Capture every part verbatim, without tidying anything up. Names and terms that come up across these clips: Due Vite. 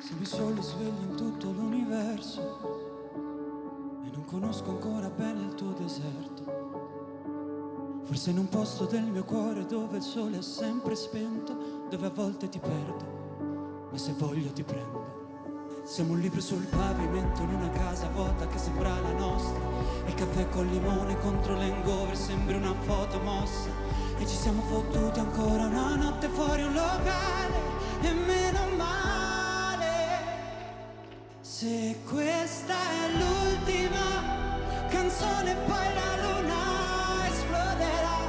Siamo i soli svegli in tutto l'universo e non conosco ancora bene il tuo deserto. Forse in un posto del mio cuore dove il sole è sempre spento, dove a volte ti perdo, ma se voglio ti prendo. Siamo un libro sul pavimento in una casa vuota che sembra la nostra. Il caffè col limone contro l'hangover sembra una foto mossa. E ci siamo fottuti ancora una notte fuori un locale, e meno male. Se questa è l'ultima canzone poi la luna esploderà.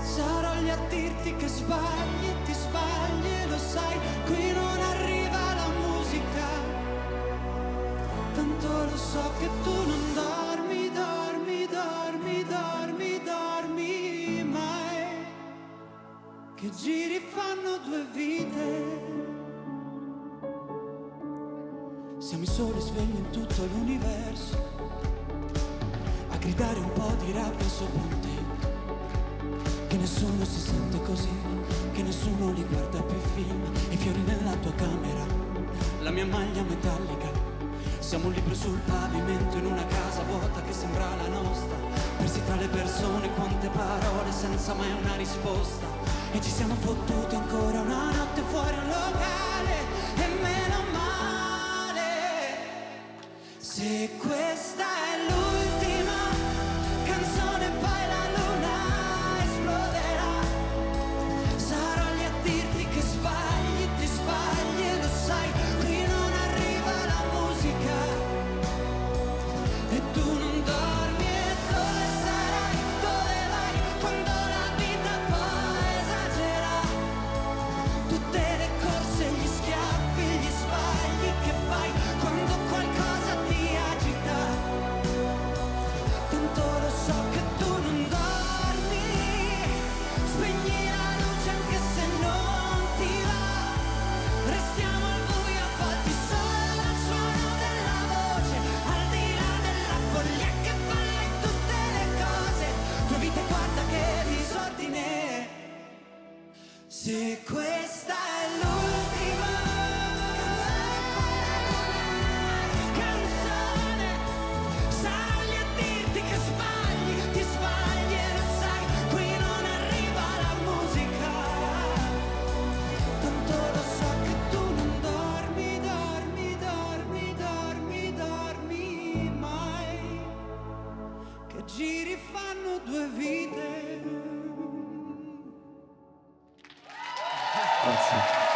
Sarò lì a dirti che sbagli, ti sbagli, lo sai, qui non arriva la musica. Tanto lo so che tu non dormi, dormi, dormi, dormi, dormi mai. Che giri fanno due vite. Siamo i soli svegli in tutto l'universo a gridare un po' di rabbia sopra un tetto. Che nessuno si sente così, che nessuno li guarda più film. I fiori nella tua camera, la mia maglia metallica. Siamo un libro sul pavimento in una casa vuota che sembra la nostra. Persi tra le persone, quante parole senza mai una risposta. E ci siamo fottuti ancora una notte fuori un locale, e meno male. Se questa è l'ultima canzone poi la luna esploderà. Sarò lì a dirti che sbagli, ti sbagli e lo sai, qui non arriva la musica. E tu non dormi e dove sarai, dove vai quando la vita poi esagera. Tutte le corse, gli schiaffi, gli sbagli che fai quando qualcosa ti agita. Tanto lo so che tu non dormi. Spegni la luce anche se non ti va. Restiamo al buio a volte solo al suono della voce, al di là della follia che fa in tutte le cose. Due vite, guarda che disordine. Se questa è l'ultima canzone, sarò lì a dirti che sbagli, ti sbagli e lo sai, qui non arriva la musica. Tanto lo so che tu non dormi, dormi, dormi, dormi, dormi mai. Che giri fanno due vite. Grazie.